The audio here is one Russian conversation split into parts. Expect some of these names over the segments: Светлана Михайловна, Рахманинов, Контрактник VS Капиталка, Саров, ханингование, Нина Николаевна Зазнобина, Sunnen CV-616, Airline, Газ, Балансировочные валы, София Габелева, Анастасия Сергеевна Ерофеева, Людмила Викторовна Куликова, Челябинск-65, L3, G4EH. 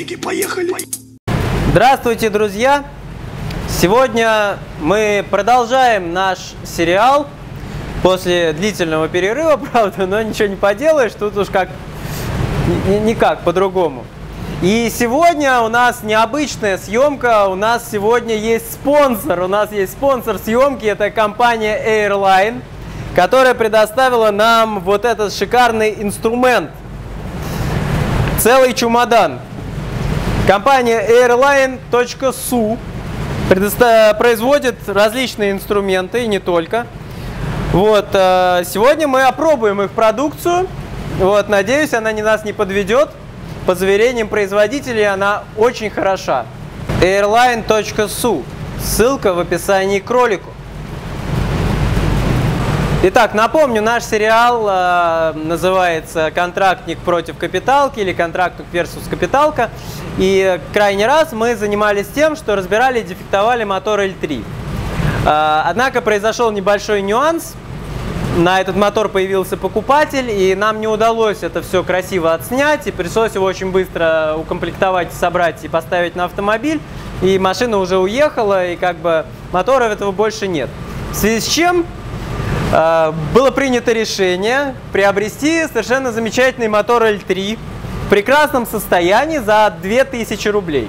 Нафиги, поехали! Здравствуйте, друзья! Сегодня мы продолжаем наш сериал после длительного перерыва, правда, но ничего не поделаешь, тут уж как никак по-другому. И сегодня у нас необычная съемка, у нас сегодня есть спонсор. У нас есть спонсор съемки, это компания Airline, которая предоставила нам вот этот шикарный инструмент. Целый чемодан. Компания Airline.su производит различные инструменты, и не только. Вот, сегодня мы опробуем их продукцию. Вот, надеюсь, она нас не подведет. По заверениям производителей, она очень хороша. Airline.su. Ссылка в описании к ролику. Итак, напомню, наш сериал называется «Контрактник против капиталки» или «Контрактник versus капиталка». И крайний раз мы занимались тем, что разбирали и дефектовали мотор L3. Однако произошел небольшой нюанс. На этот мотор появился покупатель, и нам не удалось это все красиво отснять, и пришлось его очень быстро укомплектовать, собрать и поставить на автомобиль, и машина уже уехала, и как бы мотора этого больше нет. В связи с чем было принято решение приобрести совершенно замечательный мотор L3 в прекрасном состоянии за 2000 рублей.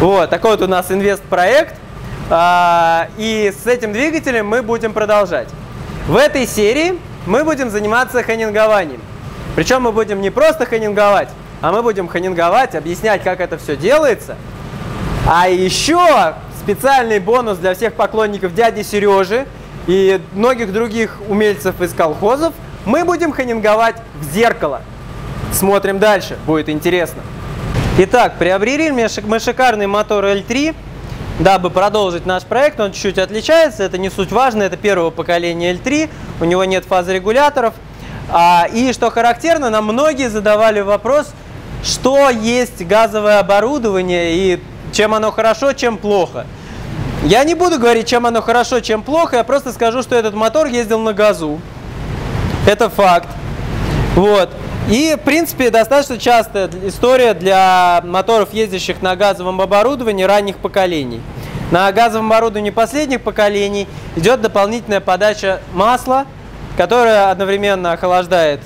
Вот, такой вот у нас инвестпроект, и с этим двигателем мы будем продолжать. В этой серии мы будем заниматься хэнингованием. Причем мы будем не просто хэнинговать, а мы будем хэнинговать, объяснять, как это все делается. А еще специальный бонус для всех поклонников дяди Сережи и многих других умельцев из колхозов. Мы будем хэнинговать в зеркало. Смотрим дальше, будет интересно. Итак, приобрели мы шикарный мотор L3. Дабы продолжить наш проект, он чуть-чуть отличается, это не суть важно, это первого поколения L3, у него нет фазорегуляторов. И что характерно, нам многие задавали вопрос, что есть газовое оборудование и чем оно хорошо, чем плохо. Я не буду говорить, чем оно хорошо, чем плохо, я просто скажу, что этот мотор ездил на газу. Это факт. Вот. И, в принципе, достаточно частая история для моторов, ездящих на газовом оборудовании ранних поколений. На газовом оборудовании последних поколений идет дополнительная подача масла, которая одновременно охлаждает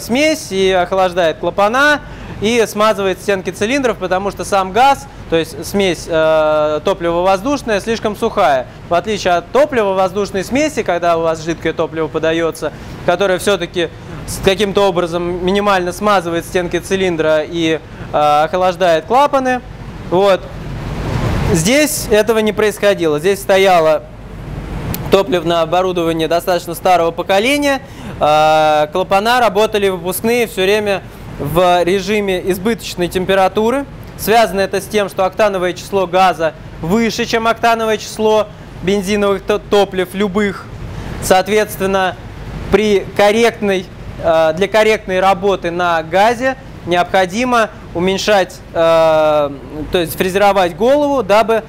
смесь и охлаждает клапана и смазывает стенки цилиндров, потому что сам газ, то есть смесь топливо-воздушная, слишком сухая. В отличие от топливо-воздушной смеси, когда у вас жидкое топливо подается, которое все-таки каким-то образом минимально смазывает стенки цилиндра и охлаждает клапаны. Вот. Здесь этого не происходило. Здесь стояло топливное оборудование достаточно старого поколения. Клапана работали выпускные все время в режиме избыточной температуры. Связано это с тем, что октановое число газа выше, чем октановое число бензиновых топлив любых. Соответственно, для корректной работы на газе необходимо уменьшать, то есть фрезеровать голову, дабы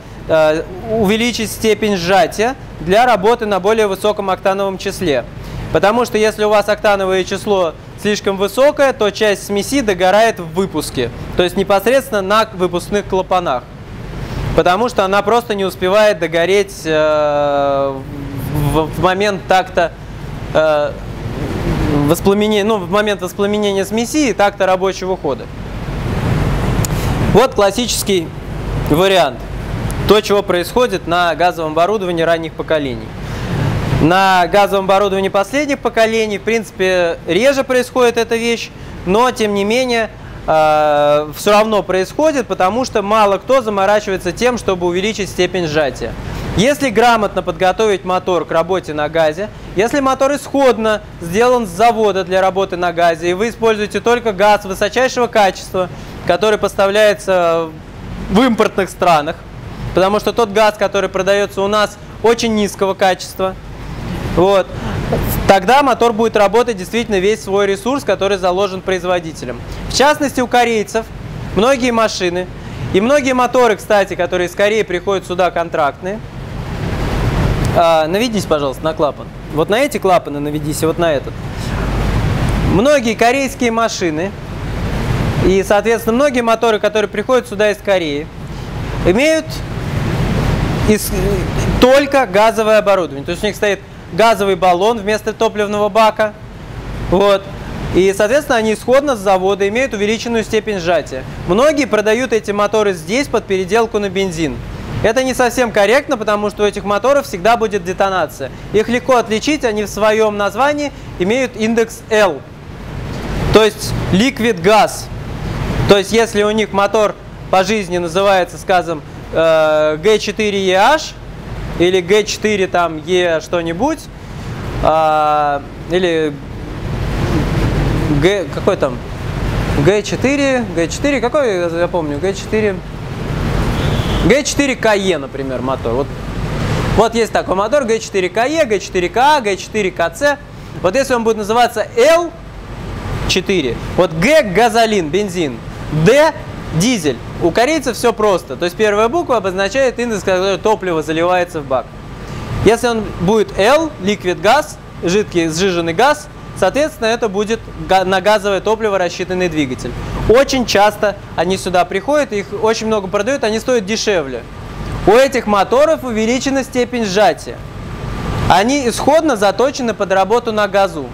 увеличить степень сжатия для работы на более высоком октановом числе. Потому что если у вас октановое число слишком высокое, то часть смеси догорает в выпуске, то есть непосредственно на выпускных клапанах, потому что она просто не успевает догореть в момент такта. В момент воспламенения смеси и такта рабочего хода. Вот классический вариант. То, чего происходит на газовом оборудовании ранних поколений. На газовом оборудовании последних поколений, в принципе, реже происходит эта вещь, но, тем не менее, все равно происходит, потому что мало кто заморачивается тем, чтобы увеличить степень сжатия. Если грамотно подготовить мотор к работе на газе, если мотор исходно сделан с завода для работы на газе, и вы используете только газ высочайшего качества, который поставляется в импортных странах, потому что тот газ, который продается у нас, очень низкого качества, вот, тогда мотор будет работать действительно весь свой ресурс, который заложен производителем. В частности, у корейцев многие машины и многие моторы, кстати, которые из Кореи приходят сюда контрактные. Наведись, пожалуйста, на клапан. Вот на эти клапаны наведись и вот на этот. Многие корейские машины И, соответственно, многие моторы, которые приходят сюда из Кореи, имеют только газовое оборудование. То есть у них стоит газовый баллон вместо топливного бака. Вот. И, соответственно, они исходно с завода имеют увеличенную степень сжатия. Многие продают эти моторы здесь под переделку на бензин. Это не совсем корректно, потому что у этих моторов всегда будет детонация. Их легко отличить, они в своем названии имеют индекс L, то есть liquid gas. То есть если у них мотор по жизни называется, скажем, G4EH или G4 там E что-нибудь, или G, какой там, G4, какой я помню, G4... G4КЕ, например, мотор. Вот есть такой мотор G4КЕ, G4КА, G4КЦ. Вот если он будет называться L4, вот G – газолин, бензин, D – дизель. У корейцев все просто. То есть первая буква обозначает индекс, который топливо заливается в бак. Если он будет L – ликвид газ, жидкий сжиженный газ, соответственно, это будет на газовое топливо рассчитанный двигатель. Очень часто они сюда приходят, их очень много продают, они стоят дешевле. У этих моторов увеличена степень сжатия. Они исходно заточены под работу на газу.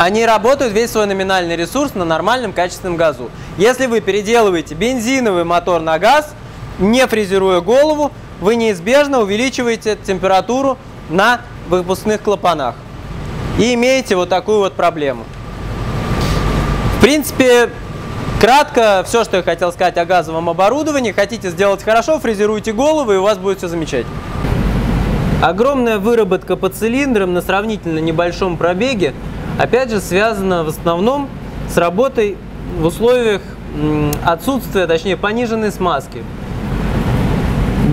Они работают весь свой номинальный ресурс на нормальном качественном газу. Если вы переделываете бензиновый мотор на газ, не фрезеруя голову, вы неизбежно увеличиваете температуру на выпускных клапанах. И имеете вот такую вот проблему. В принципе, кратко все, что я хотел сказать о газовом оборудовании. Хотите сделать хорошо, фрезеруйте голову, и у вас будет все замечательно. Огромная выработка по цилиндрам на сравнительно небольшом пробеге, опять же, связана в основном с работой в условиях отсутствия, точнее, пониженной смазки.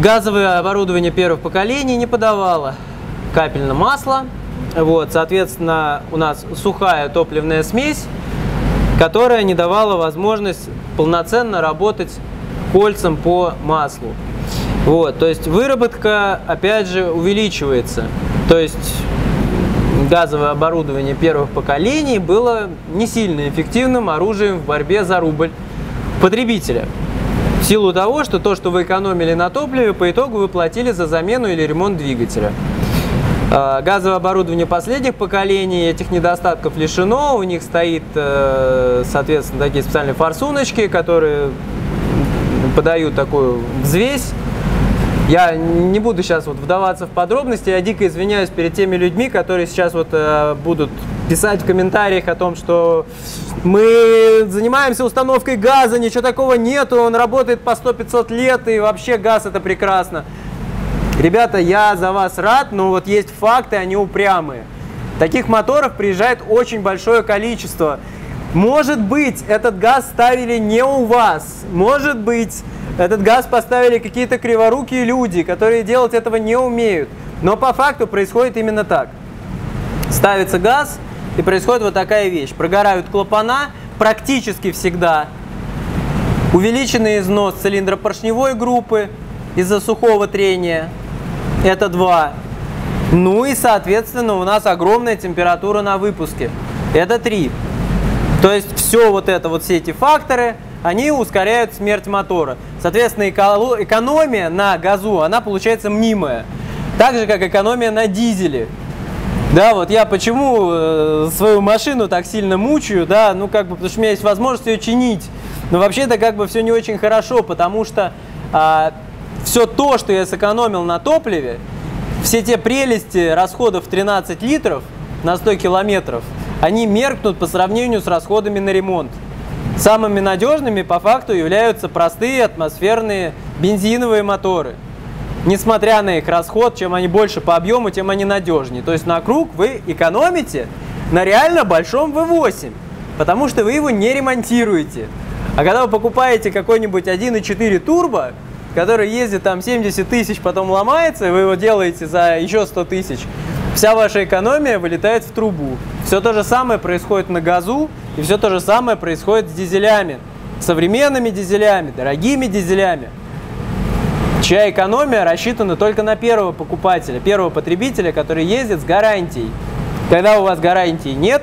Газовое оборудование первых поколений не подавало капельное масло. Вот, соответственно, у нас сухая топливная смесь, которая не давала возможность полноценно работать кольцем по маслу. Вот, то есть выработка, опять же, увеличивается. То есть газовое оборудование первых поколений было не сильно эффективным оружием в борьбе за рубль потребителя. В силу того, что то, что вы экономили на топливе, по итогу вы платили за замену или ремонт двигателя. Газовое оборудование последних поколений этих недостатков лишено, у них стоит, соответственно, такие специальные форсуночки, которые подают такую взвесь. Я не буду сейчас вот вдаваться в подробности, я дико извиняюсь перед теми людьми, которые сейчас вот будут писать в комментариях о том, что мы занимаемся установкой газа, ничего такого нету, он работает по 100-500 лет и вообще газ это прекрасно. Ребята, я за вас рад, но вот есть факты, они упрямые. Таких моторов приезжает очень большое количество. Может быть, этот газ ставили не у вас. Может быть, этот газ поставили какие-то криворукие люди, которые делать этого не умеют. Но по факту происходит именно так. Ставится газ, и происходит вот такая вещь. Прогорают клапана практически всегда. Увеличенный износ цилиндропоршневой группы из-за сухого трения. Это 2. Ну и, соответственно, у нас огромная температура на выпуске. Это 3. То есть все вот это, вот все эти факторы, они ускоряют смерть мотора. Соответственно, экономия на газу, она получается мнимая. Так же, как экономия на дизеле. Да, вот я почему свою машину так сильно мучаю, да, ну как бы, потому что у меня есть возможность ее чинить. Но вообще-то как бы все не очень хорошо, потому что... Все то, что я сэкономил на топливе, все те прелести расходов 13 литров на 100 километров, они меркнут по сравнению с расходами на ремонт. Самыми надежными по факту являются простые атмосферные бензиновые моторы. Несмотря на их расход, чем они больше по объему, тем они надежнее. То есть на круг вы экономите на реально большом V8, потому что вы его не ремонтируете. А когда вы покупаете какой-нибудь 1.4 турбо, который ездит там 70 тысяч, потом ломается, и вы его делаете за еще 100 тысяч, вся ваша экономия вылетает в трубу. Все то же самое происходит на газу, и все то же самое происходит с дизелями, современными дизелями, дорогими дизелями, чья экономия рассчитана только на первого покупателя, первого потребителя, который ездит с гарантией. Когда у вас гарантии нет,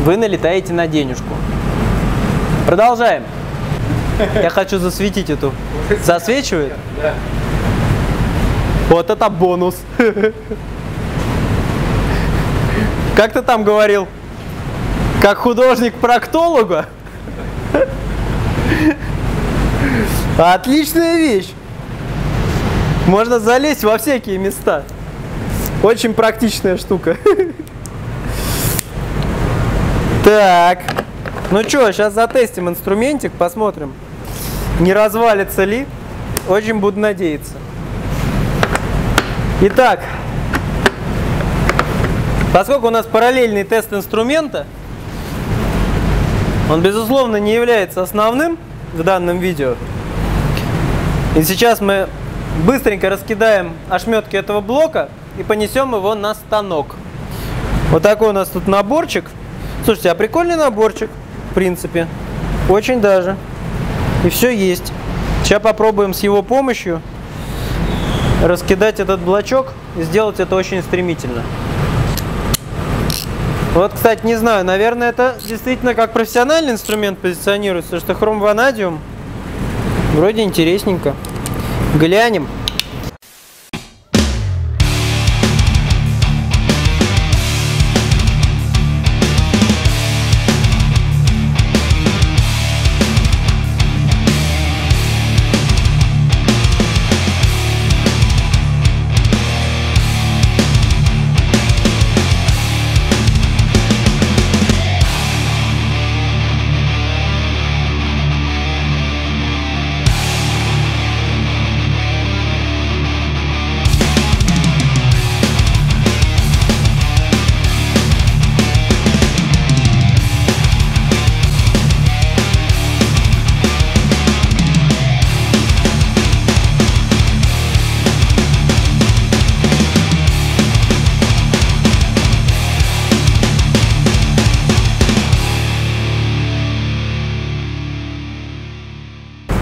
вы налетаете на денежку. Продолжаем. Я хочу засветить эту. Засвечивает? Да. Вот это бонус. Как ты там говорил? Как художник проктолога? Отличная вещь. Можно залезть во всякие места. Очень практичная штука. Так. Ну что, сейчас затестим инструментик, посмотрим, не развалится ли. Очень буду надеяться. Итак, поскольку у нас параллельный тест инструмента, он, безусловно, не является основным в данном видео. И сейчас мы быстренько раскидаем ошметки этого блока и понесем его на станок. Вот такой у нас тут наборчик. Слушайте, а прикольный наборчик, в принципе. Очень даже. И все есть. Сейчас попробуем с его помощью раскидать этот блочок и сделать это очень стремительно. Вот, кстати, не знаю, наверное, это действительно как профессиональный инструмент позиционируется, потому что хромванадиум вроде интересненько. Глянем.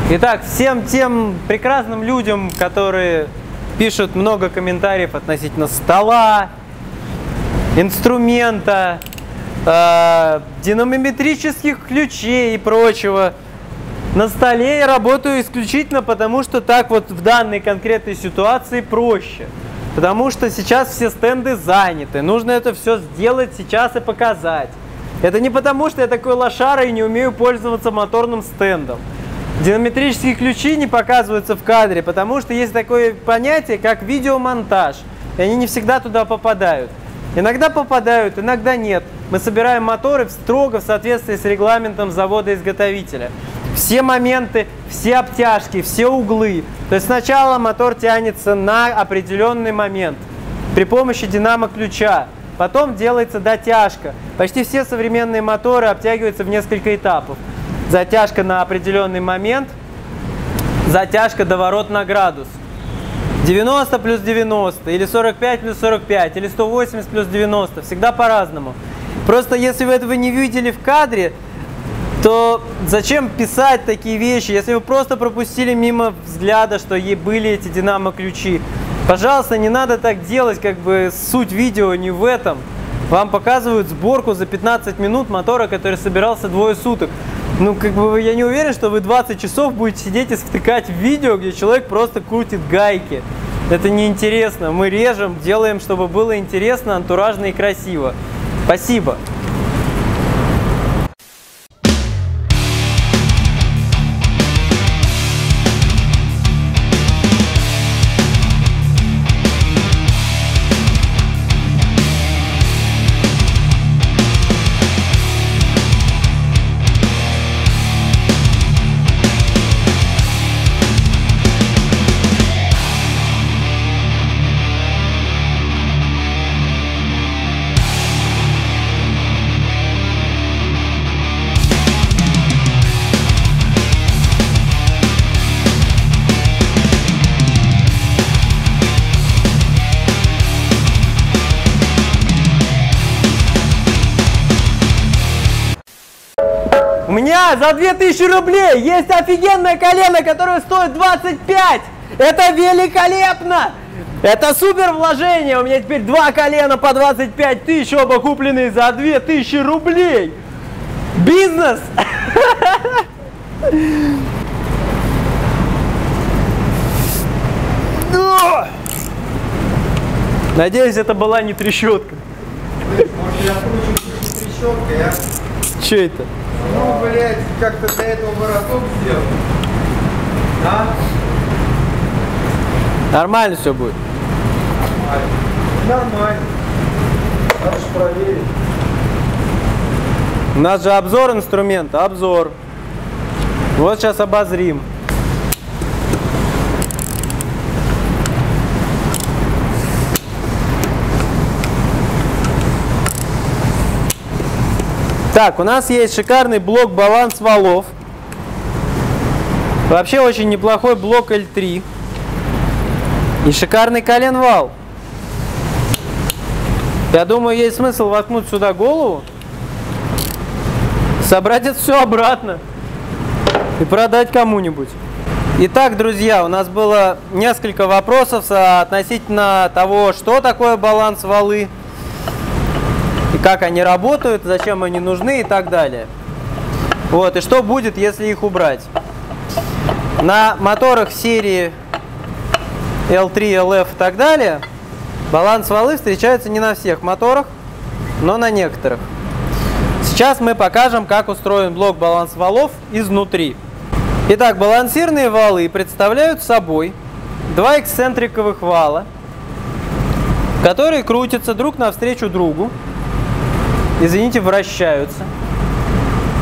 Итак, всем тем прекрасным людям, которые пишут много комментариев относительно стола, инструмента, динамометрических ключей и прочего. На столе я работаю исключительно потому, что так вот в данной конкретной ситуации проще. Потому что сейчас все стенды заняты, нужно это все сделать сейчас и показать. Это не потому, что я такой лошара и не умею пользоваться моторным стендом. Динамометрические ключи не показываются в кадре, потому что есть такое понятие, как видеомонтаж, и они не всегда туда попадают. Иногда попадают, иногда нет. Мы собираем моторы строго в соответствии с регламентом завода-изготовителя. Все моменты, все обтяжки, все углы. То есть сначала мотор тянется на определенный момент при помощи динамо-ключа. Потом делается дотяжка. Почти все современные моторы обтягиваются в несколько этапов. Затяжка на определенный момент, затяжка до ворот на градус. 90 плюс 90, или 45 плюс 45, или 180 плюс 90, всегда по-разному. Просто если вы этого не видели в кадре, то зачем писать такие вещи, если вы просто пропустили мимо взгляда, что были эти динамо-ключи. Пожалуйста, не надо так делать, как бы суть видео не в этом. Вам показывают сборку за 15 минут мотора, который собирался двое суток. Ну, как бы я не уверен, что вы 20 часов будете сидеть и втыкать в видео, где человек просто крутит гайки. Это неинтересно. Мы режем, делаем, чтобы было интересно, антуражно и красиво. Спасибо. У меня за 2000 рублей есть офигенное колено, которое стоит 25. Это великолепно! Это супер вложение. У меня теперь два колена по 25 тысяч, оба купленные за 2000 рублей. Бизнес! Надеюсь, это была не трещотка. Может, я кручу трещоткой, а? Че это? Ну, блядь, как-то до этого вороток сделал. А? Нормально все будет? Нормально. Нормально. Надо же проверить. У нас же обзор инструмента, обзор. Вот сейчас обозрим. Так, у нас есть шикарный блок баланс валов. Вообще очень неплохой блок L3. И шикарный коленвал. Я думаю, есть смысл воткнуть сюда голову, собрать это все обратно и продать кому-нибудь. Итак, друзья, у нас было несколько вопросов относительно того, что такое баланс валы, и как они работают, зачем они нужны и так далее. Вот, и что будет, если их убрать. На моторах серии L3, LF и так далее баланс валы встречается не на всех моторах, но на некоторых. Сейчас мы покажем, как устроен блок баланс валов изнутри. Итак, балансирные валы представляют собой два эксцентриковых вала, которые крутятся друг навстречу другу. Извините, вращаются.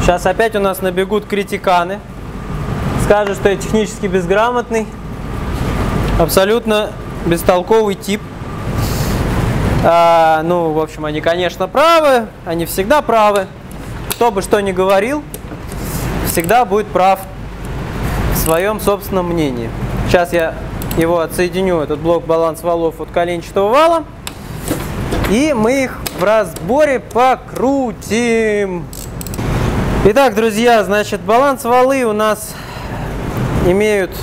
Сейчас опять у нас набегут критиканы. Скажут, что я технически безграмотный, абсолютно бестолковый тип. Ну, в общем, они, конечно, правы. Они всегда правы. Кто бы что ни говорил, всегда будет прав в своем собственном мнении. Сейчас я его отсоединю, этот блок баланс валов от коленчатого вала. И мы их в разборе покрутим. Итак, друзья, значит, баланс валы у нас имеют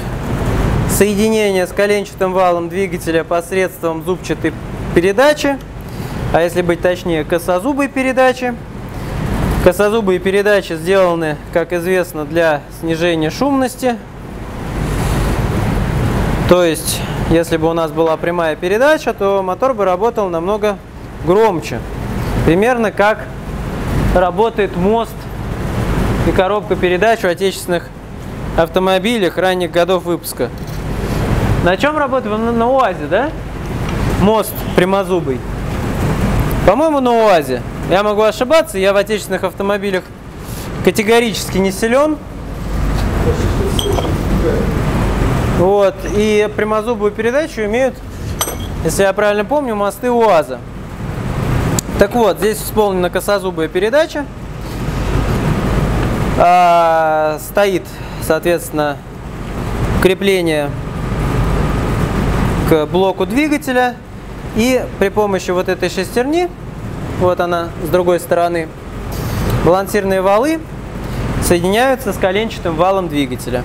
соединение с коленчатым валом двигателя посредством зубчатой передачи, а если быть точнее, косозубой передачи. Косозубые передачи сделаны, как известно, для снижения шумности. То есть, если бы у нас была прямая передача, то мотор бы работал намного громче. Примерно как работает мост и коробка передач в отечественных автомобилях ранних годов выпуска. На чем работает? На УАЗе, да? Мост прямозубый. По-моему, на УАЗе. Я могу ошибаться, я в отечественных автомобилях категорически не силен. Вот, и прямозубую передачу имеют, если я правильно помню, мосты УАЗа. Так вот, здесь исполнена косозубая передача. Стоит, соответственно, крепление к блоку двигателя. И при помощи вот этой шестерни, вот она с другой стороны, балансирные валы соединяются с коленчатым валом двигателя.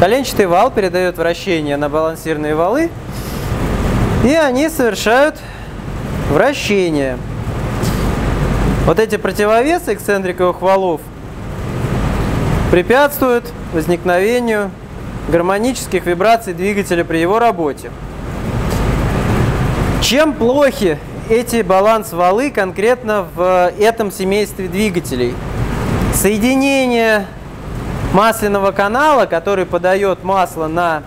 Коленчатый вал передает вращение на балансирные валы, и они совершают вращение. Вот эти противовесы эксцентриковых валов препятствуют возникновению гармонических вибраций двигателя при его работе. Чем плохи эти баланс-валы конкретно в этом семействе двигателей? Соединение масляного канала, который подает масло на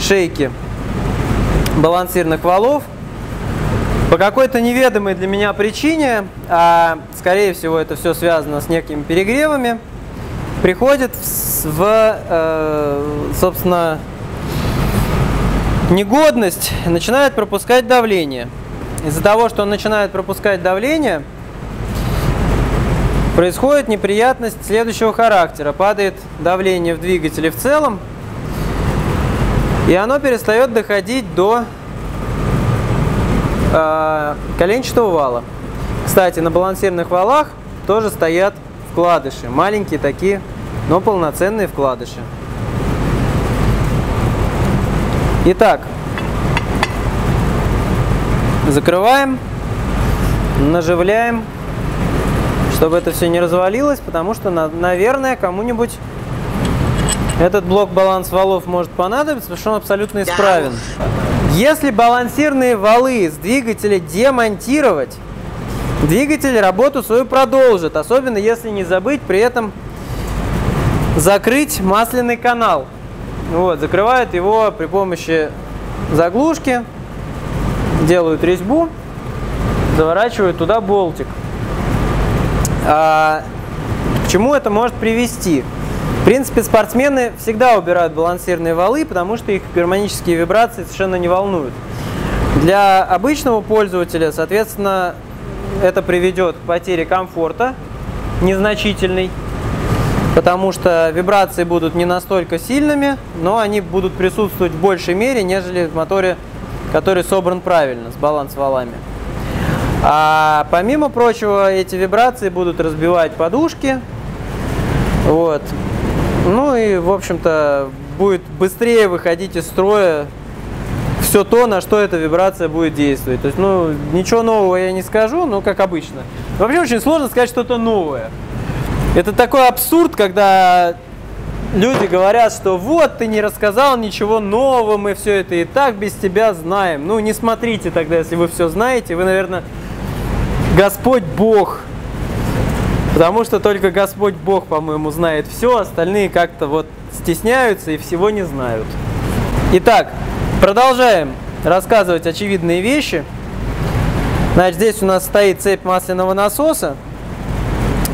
шейки балансирных валов, по какой-то неведомой для меня причине, а скорее всего это все связано с некими перегревами, приходит в собственно, негодность, начинает пропускать давление. Из-за того, что он начинает пропускать давление, происходит неприятность следующего характера. Падает давление в двигателе в целом, и оно перестает доходить до коленчатого вала. Кстати, на балансирных валах тоже стоят вкладыши. Маленькие такие, но полноценные вкладыши. Итак, закрываем, наживляем, чтобы это все не развалилось, потому что, наверное, кому-нибудь Этот блок баланс валов может понадобиться, потому что он абсолютно исправен. Если балансирные валы с двигателя демонтировать, двигатель работу свою продолжит, особенно если не забыть при этом закрыть масляный канал. Вот, закрывают его при помощи заглушки, делают резьбу, заворачивают туда болтик. К чему это может привести? В принципе, спортсмены всегда убирают балансирные валы, потому что их гармонические вибрации совершенно не волнуют. Для обычного пользователя, соответственно, это приведет к потере комфорта незначительной, потому что вибрации будут не настолько сильными, но они будут присутствовать в большей мере, нежели в моторе, который собран правильно, с баланс-валами. А помимо прочего, эти вибрации будут разбивать подушки. Вот. Ну и, в общем-то, будет быстрее выходить из строя все то, на что эта вибрация будет действовать. То есть, ну, ничего нового я не скажу, но как обычно. Вообще очень сложно сказать что-то новое. Это такой абсурд, когда люди говорят, что вот ты не рассказал ничего нового, мы все это и так без тебя знаем. Ну, не смотрите тогда, если вы все знаете, вы, наверное, Господь Бог. Потому что только Господь Бог, по-моему, знает все, остальные как-то вот стесняются и всего не знают. Итак, продолжаем рассказывать очевидные вещи. Значит, здесь у нас стоит цепь масляного насоса,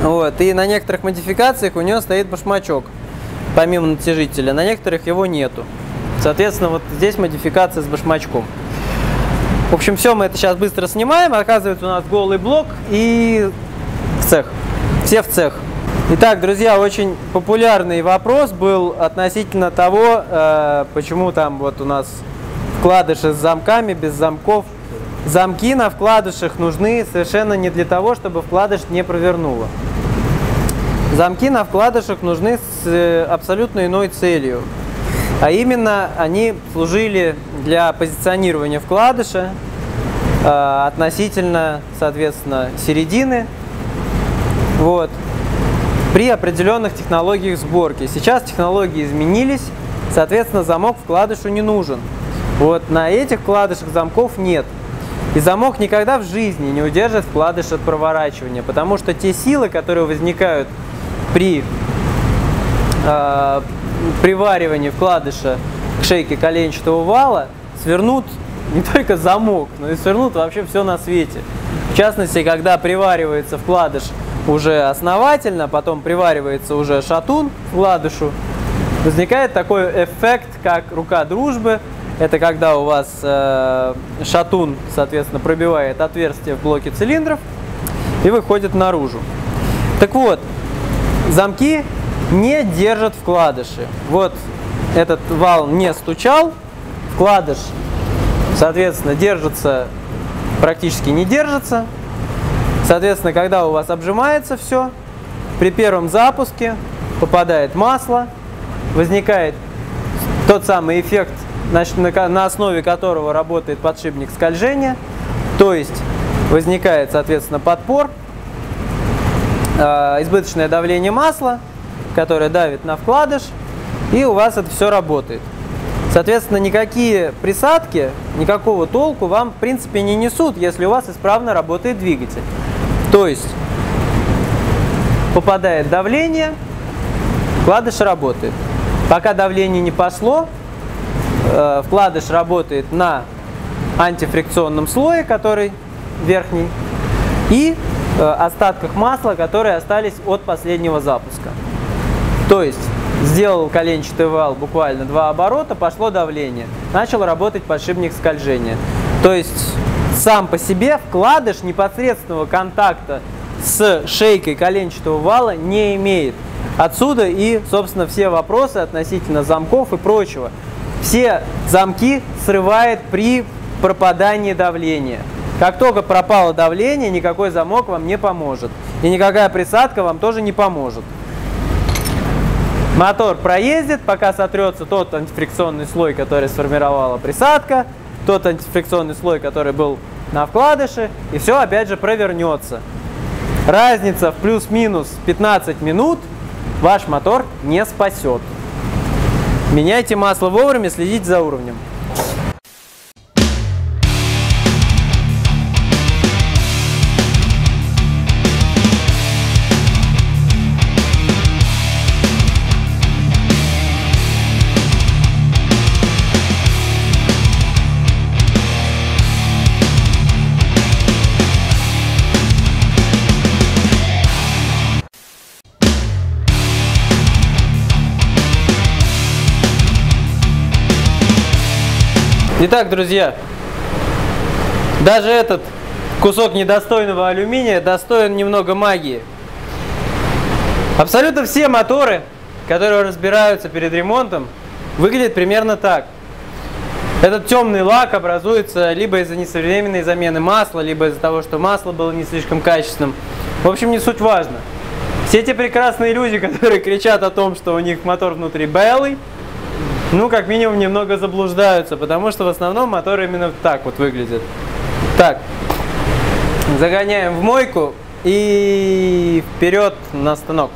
вот, и на некоторых модификациях у нее стоит башмачок, помимо натяжителя, на некоторых его нету. Соответственно, вот здесь модификация с башмачком. В общем, все мы это сейчас быстро снимаем, оказывается у нас голый блок и в цех. Все в цех. Итак, друзья, очень популярный вопрос был относительно того, почему там вот у нас вкладыши с замками, без замков. Замки на вкладышах нужны совершенно не для того, чтобы вкладыш не провернуло. Замки на вкладышах нужны с абсолютно иной целью. А именно, они служили для позиционирования вкладыша относительно, соответственно, середины. Вот. При определенных технологиях сборки. Сейчас технологии изменились, соответственно, замок вкладышу не нужен. Вот на этих вкладышах замков нет. И замок никогда в жизни не удержит вкладыш от проворачивания, потому что те силы, которые возникают при приваривании вкладыша к шейке коленчатого вала, свернут не только замок, но и свернут вообще все на свете. В частности, когда приваривается вкладыш уже основательно, потом приваривается уже шатун к вкладышу, возникает такой эффект, как рука дружбы. Это когда у вас шатун, соответственно, пробивает отверстие в блоке цилиндров и выходит наружу. Так вот, замки не держат вкладыши. Вот этот вал не стучал, вкладыш, соответственно, держится, практически не держится. Соответственно, когда у вас обжимается все, при первом запуске попадает масло, возникает тот самый эффект, значит, на основе которого работает подшипник скольжения, то есть возникает, соответственно, подпор, избыточное давление масла, которое давит на вкладыш, и у вас это все работает. Соответственно, никакие присадки, никакого толку вам, в принципе, не несут, если у вас исправно работает двигатель. То есть попадает давление, вкладыш работает. Пока давление не пошло, вкладыш работает на антифрикционном слое, который верхний, и остатках масла, которые остались от последнего запуска. То есть сделал коленчатый вал буквально 2 оборота, пошло давление, начал работать подшипник скольжения. То есть сам по себе вкладыш непосредственного контакта с шейкой коленчатого вала не имеет. Отсюда и, собственно, все вопросы относительно замков и прочего. Все замки срывает при пропадании давления. Как только пропало давление, никакой замок вам не поможет. И никакая присадка вам тоже не поможет. Мотор проездит, пока сотрется тот антифрикционный слой, который сформировала присадка, тот антифрикционный слой, который был на вкладыше, и все опять же провернется. Разница в плюс-минус 15 минут ваш мотор не спасет. Меняйте масло вовремя, следите за уровнем. Итак, друзья, даже этот кусок недостойного алюминия достоин немного магии. Абсолютно все моторы, которые разбираются перед ремонтом, выглядят примерно так. Этот темный лак образуется либо из-за несовременной замены масла, либо из-за того, что масло было не слишком качественным. В общем, не суть важно. Все те прекрасные люди, которые кричат о том, что у них мотор внутри белый, ну, как минимум, немного заблуждаются, потому что в основном моторы именно так вот выглядят. Так, загоняем в мойку и вперед на станок.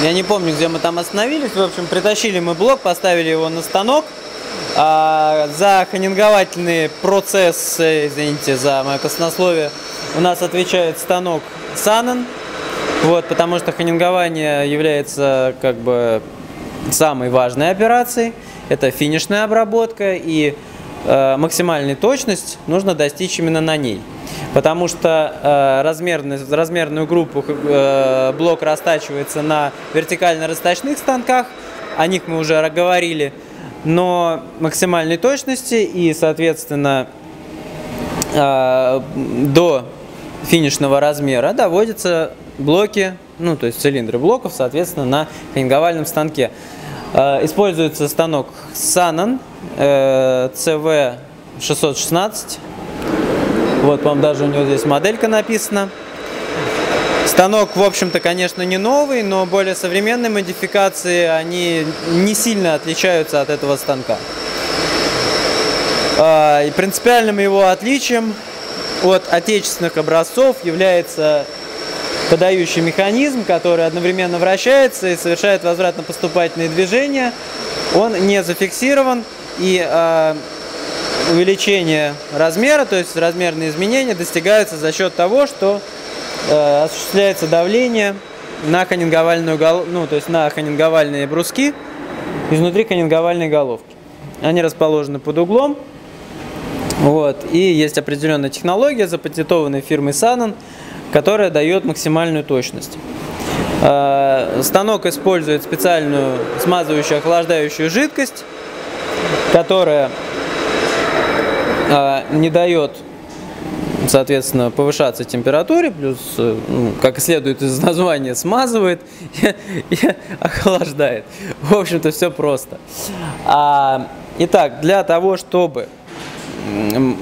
Я не помню, где мы там остановились. В общем, притащили мы блок, поставили его на станок. За ханинговательный процесс, извините за мое коснословие, у нас отвечает станок Sunnen. Вот, потому что ханингование является как бы самой важной операцией. Это финишная обработка, и максимальной точности нужно достичь именно на ней. Потому что размерную группу блок растачивается на вертикально-расточных станках, о них мы уже говорили, но максимальной точности и, соответственно, до финишного размера доводятся блоки, ну, то есть цилиндры блоков, соответственно, на ханинговальном станке. Используется станок Sunnen CV-616. Вот, по-моему, даже у него здесь моделька написана. Станок, в общем-то, конечно, не новый, но более современные модификации, они не сильно отличаются от этого станка. И принципиальным его отличием от отечественных образцов является подающий механизм, который одновременно вращается и совершает возвратно-поступательные движения. Он не зафиксирован, и увеличение размера, то есть размерные изменения, достигаются за счет того, что осуществляется давление на ханинговальную головку, ну, то есть на ханинговальные бруски изнутри ханинговальной головки. Они расположены под углом. Вот, и есть определенная технология, запатентованная фирмой Sunnen, которая дает максимальную точность. Станок использует специальную смазывающую охлаждающую жидкость, которая не дает, соответственно, повышаться температуре, плюс, ну, как следует из названия, смазывает и охлаждает. В общем-то, все просто. Итак, для того, чтобы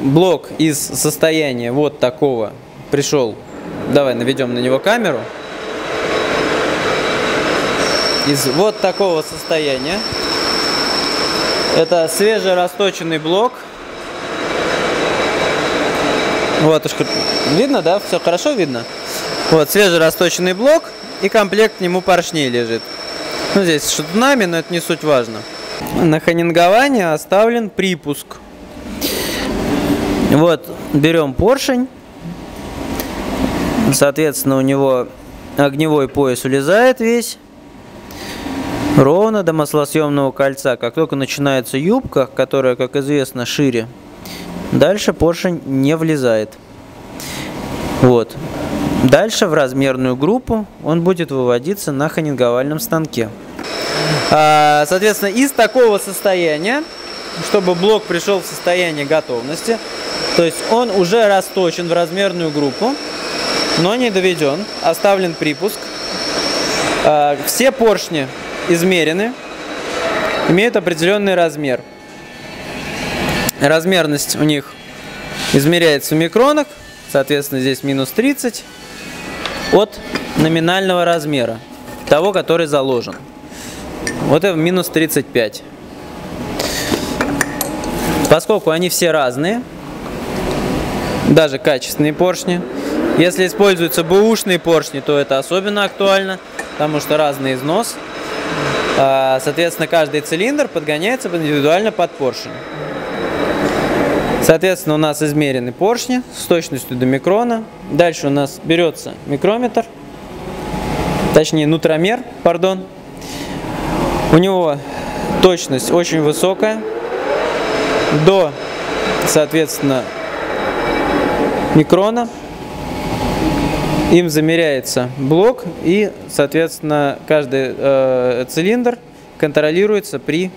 блок из состояния вот такого пришел, давай наведем на него камеру, из вот такого состояния, это свежерасточенный блок, Вот, видно, да? Все хорошо видно? Вот, свежерасточенный блок и комплект к нему поршней лежит. Ну, здесь шатунами, но это не суть важно. На ханингование оставлен припуск. Вот, берем поршень. Соответственно, у него огневой пояс улезает весь. Ровно до маслосъемного кольца. Как только начинается юбка, которая, как известно, шире, дальше поршень не влезает. Вот. Дальше в размерную группу он будет выводиться на ханинговальном станке. Соответственно, из такого состояния, чтобы блок пришел в состояние готовности, то есть он уже расточен в размерную группу, но не доведен, оставлен припуск. Все поршни измерены, имеют определенный размер. Размерность у них измеряется в микронах, соответственно, здесь минус 30 от номинального размера, того, который заложен. Вот это минус 35. Поскольку они все разные, даже качественные поршни, если используются бэушные поршни, то это особенно актуально, потому что разный износ. Соответственно, каждый цилиндр подгоняется индивидуально под поршень. Соответственно, у нас измерены поршни с точностью до микрона. Дальше у нас берется микрометр, точнее нутромер, пардон. У него точность очень высокая, до, соответственно, микрона. Им замеряется блок и, соответственно, каждый цилиндр контролируется при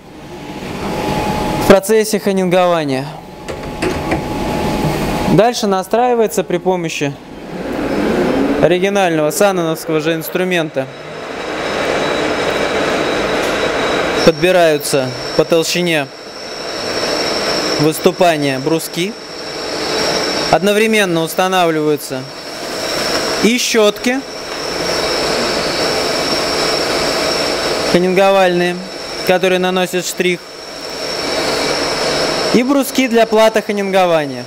процессе ханингования. Дальше настраивается при помощи оригинального санненовского же инструмента. Подбираются по толщине выступания бруски. Одновременно устанавливаются и щетки ханинговальные, которые наносят штрих, и бруски для плата ханингования.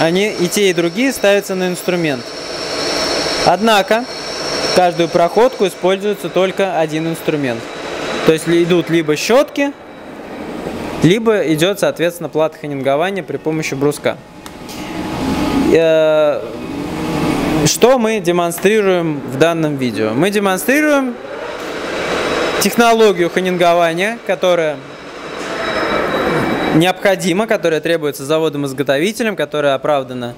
Они и те, и другие ставятся на инструмент. Однако, в каждую проходку используется только один инструмент. То есть идут либо щетки, либо идет, соответственно, плата ханингования при помощи бруска. Что мы демонстрируем в данном видео? Мы демонстрируем технологию ханингования, которая необходима, которая требуется заводом-изготовителем, которая оправдана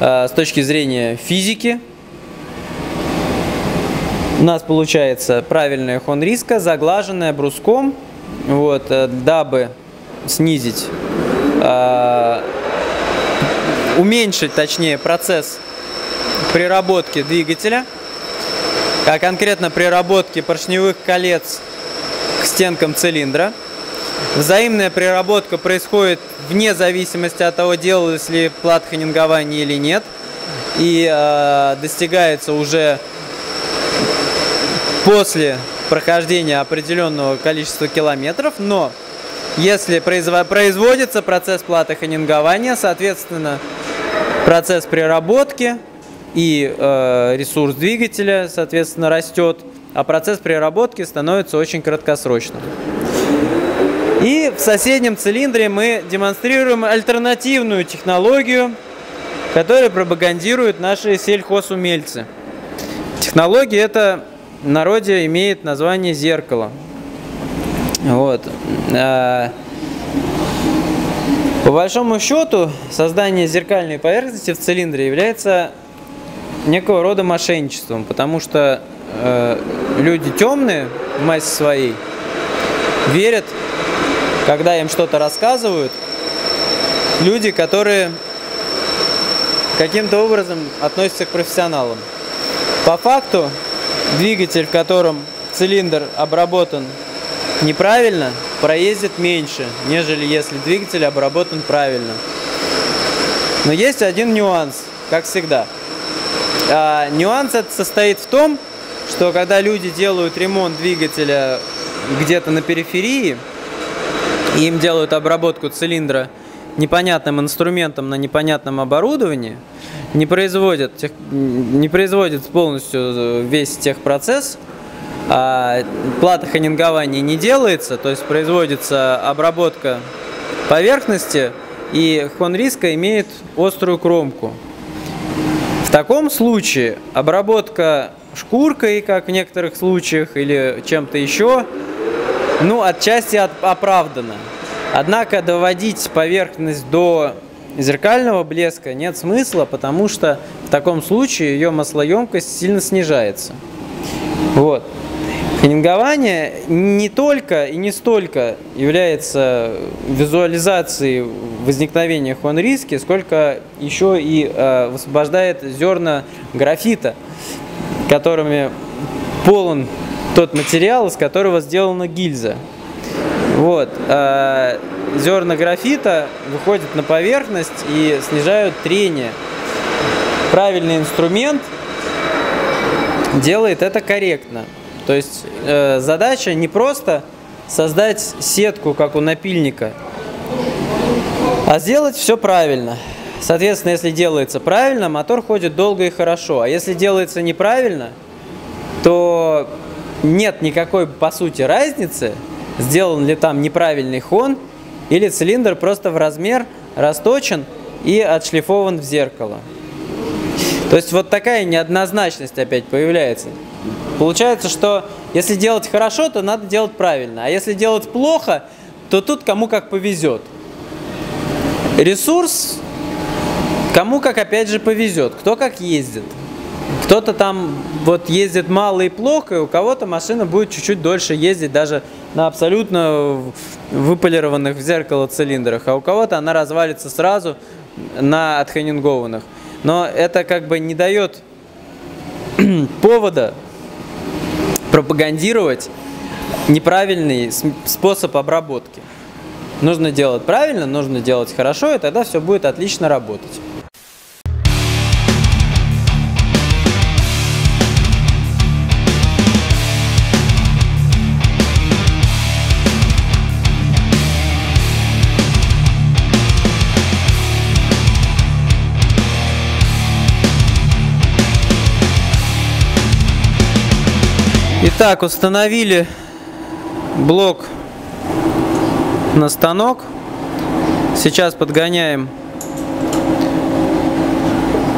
с точки зрения физики. У нас получается правильная хонриска, заглаженная бруском, вот, дабы снизить, уменьшить, точнее, процесс приработки двигателя, а конкретно приработки поршневых колец к стенкам цилиндра. Взаимная приработка происходит вне зависимости от того, делалось ли плата ханингования или нет, и достигается уже после прохождения определенного количества километров, но если производится процесс платы ханингования, соответственно, процесс приработки и ресурс двигателя, соответственно, растет, а процесс приработки становится очень краткосрочным. И в соседнем цилиндре мы демонстрируем альтернативную технологию, которую пропагандируют наши сельхозумельцы. Технология эта в народе имеет название зеркало. Вот. По большому счету, создание зеркальной поверхности в цилиндре является некого рода мошенничеством, потому что люди темные в массе своей верят, когда им что-то рассказывают, люди, которые каким-то образом относятся к профессионалам. По факту, двигатель, в котором цилиндр обработан неправильно, проездит меньше, нежели если двигатель обработан правильно. Но есть один нюанс, как всегда. Нюанс этот состоит в том, что когда люди делают ремонт двигателя где-то на периферии, им делают обработку цилиндра непонятным инструментом на непонятном оборудовании, не производит полностью весь техпроцесс, плата ханингования не делается, то есть производится обработка поверхности, и хонриска имеет острую кромку. В таком случае обработка шкуркой, как в некоторых случаях, или чем-то еще, ну, отчасти оправдана. Однако доводить поверхность до зеркального блеска нет смысла, потому что в таком случае ее маслоемкость сильно снижается. Вот. Ханингование не только и не столько является визуализацией возникновения хонриски, сколько еще и высвобождает зерна графита, которыми полон тот материал, из которого сделана гильза. Вот. Зерна графита выходят на поверхность и снижают трение. Правильный инструмент делает это корректно. То есть задача не просто создать сетку, как у напильника, а сделать все правильно. Соответственно, если делается правильно, мотор ходит долго и хорошо. А если делается неправильно, то нет никакой, по сути, разницы, сделан ли там неправильный хон, или цилиндр просто в размер расточен и отшлифован в зеркало. То есть вот такая неоднозначность опять появляется. Получается, что если делать хорошо, то надо делать правильно. А если делать плохо, то тут кому как повезет. Ресурс кому как опять же повезет, кто как ездит. Кто-то там вот ездит мало и плохо, и у кого-то машина будет чуть-чуть дольше ездить даже на абсолютно выполированных в зеркало цилиндрах, а у кого-то она развалится сразу на отханингованных. Но это как бы не дает повода пропагандировать неправильный способ обработки. Нужно делать правильно, нужно делать хорошо, и тогда все будет отлично работать. Итак, установили блок на станок. Сейчас подгоняем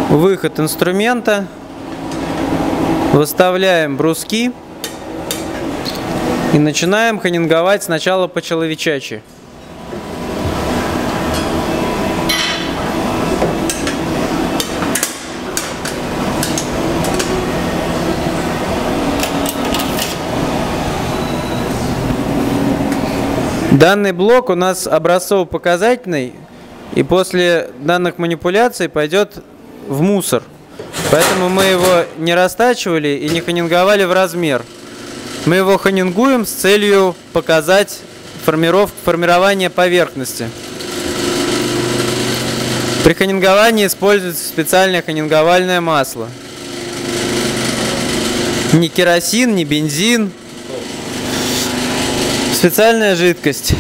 выход инструмента, выставляем бруски и начинаем ханинговать сначала по-человечачьи. Данный блок у нас образцово-показательный, и после данных манипуляций пойдет в мусор. Поэтому мы его не растачивали и не ханинговали в размер. Мы его ханингуем с целью показать формирование поверхности. При ханинговании используется специальное ханинговальное масло. Ни керосин, ни бензин. Специальная жидкость.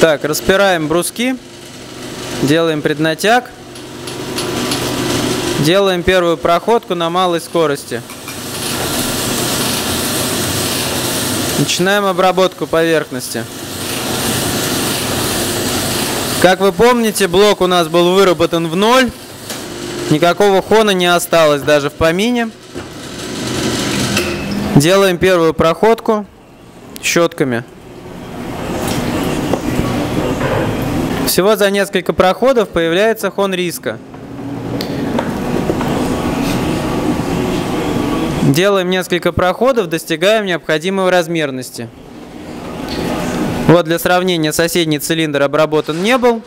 Так, распираем бруски, делаем преднатяг, делаем первую проходку на малой скорости. Начинаем обработку поверхности. Как вы помните, блок у нас был выработан в ноль. Никакого хона не осталось даже в помине. Делаем первую проходку щетками. Всего за несколько проходов появляется хонриска. Делаем несколько проходов, достигаем необходимой размерности. Вот для сравнения соседний цилиндр обработан не был.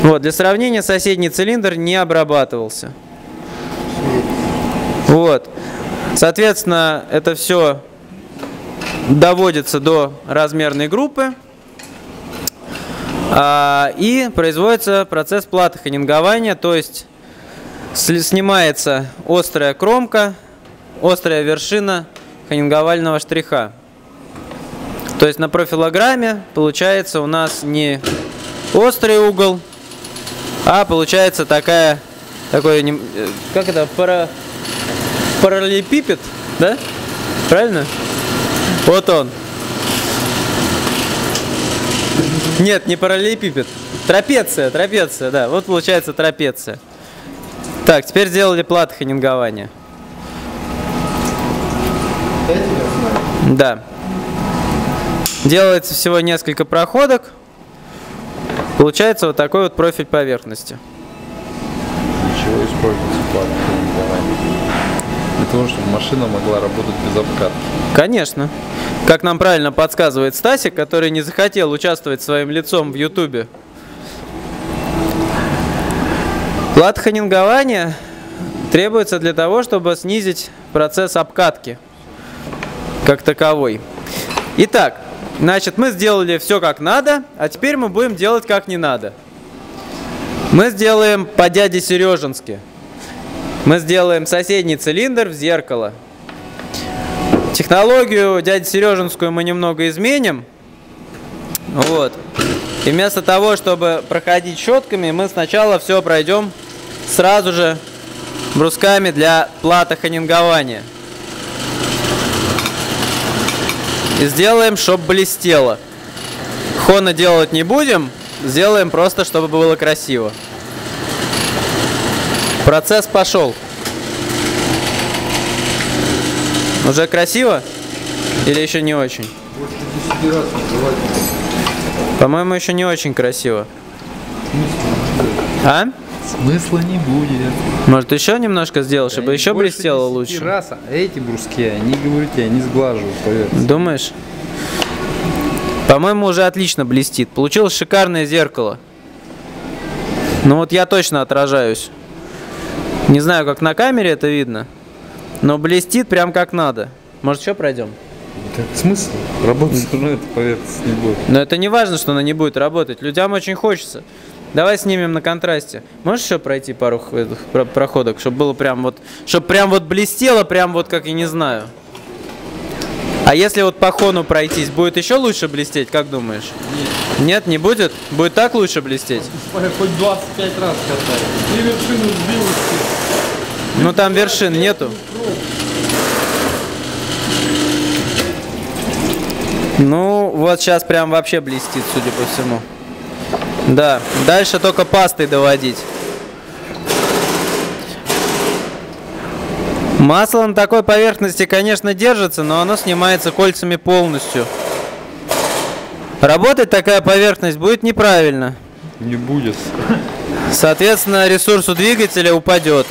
Вот, для сравнения, соседний цилиндр не обрабатывался. Вот. Соответственно, это все доводится до размерной группы и производится процесс платохонингования, то есть снимается острая кромка, острая вершина хонинговального штриха. То есть на профилограмме получается у нас не острый угол, а получается такой, как это, параллелепипед, да? Правильно? Вот он. Нет, не параллелепипед. Трапеция, да. Вот получается трапеция. Так, теперь сделали платохонингование. Да. Делается всего несколько проходок. Получается вот такой вот профиль поверхности. Для чего используется платохонингование? Для того, чтобы машина могла работать без обкатки. Конечно. Как нам правильно подсказывает Стасик, который не захотел участвовать своим лицом в Ютубе. Платохонингование требуется для того, чтобы снизить процесс обкатки как таковой. Итак, значит, мы сделали все как надо, а теперь мы будем делать как не надо. Мы сделаем по дяде Сережински. Мы сделаем соседний цилиндр в зеркало. Технологию дяди Сережинскую мы немного изменим. Вот. И вместо того, чтобы проходить щетками, мы сначала все пройдем сразу же брусками для платохонингования. И сделаем, чтобы блестело. Хона делать не будем, сделаем просто, чтобы было красиво. Процесс пошел. Уже красиво? Или еще не очень? По-моему, еще не очень красиво. А? Смысла не будет. Может, еще немножко сделал, чтобы еще блестело лучше? Раз, а эти бруски, они, говорите, они сглаживают поверхность. Думаешь? По-моему, уже отлично блестит. Получилось шикарное зеркало. Ну вот я точно отражаюсь. Не знаю, как на камере это видно, но блестит прям как надо. Может, еще пройдем? Так, смысл? Работать все равно эта поверхность не будет. Но это не важно, что она не будет работать. Людям очень хочется. Давай снимем на контрасте. Можешь еще пройти пару проходок, чтобы было прям вот блестело, прям вот как я не знаю. А если вот по хону пройтись, будет еще лучше блестеть, как думаешь? Нет. Нет, не будет? Будет так лучше блестеть? Хоть 25 раз катали. И вершину сбилось. Ну там вершин нету. Ну, вот сейчас прям вообще блестит, судя по всему. Да, дальше только пастой доводить. Масло на такой поверхности, конечно, держится, но оно снимается кольцами полностью. Работать такая поверхность будет неправильно. Не будет. Соответственно, ресурс у двигателя упадет.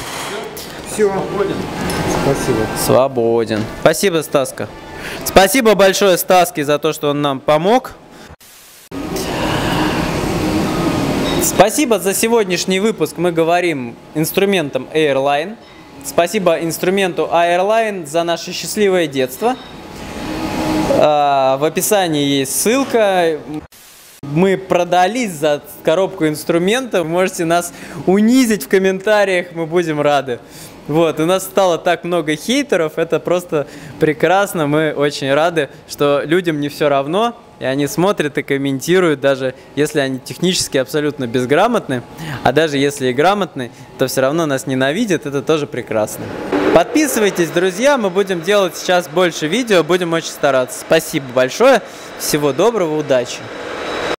Все, свободен. Спасибо. Свободен. Спасибо, Стаска. Спасибо большое Стаске за то, что он нам помог. Спасибо за сегодняшний выпуск. Мы говорим инструментом Airline. Спасибо инструменту Airline за наше счастливое детство. В описании есть ссылка. Мы продались за коробку инструментов. Можете нас унизить в комментариях, мы будем рады. Вот, у нас стало так много хейтеров, это просто прекрасно. Мы очень рады, что людям не все равно, и они смотрят и комментируют, даже если они технически абсолютно безграмотны, а даже если и грамотны, то все равно нас ненавидят, это тоже прекрасно. Подписывайтесь, друзья, мы будем делать сейчас больше видео, будем очень стараться. Спасибо большое, всего доброго, удачи!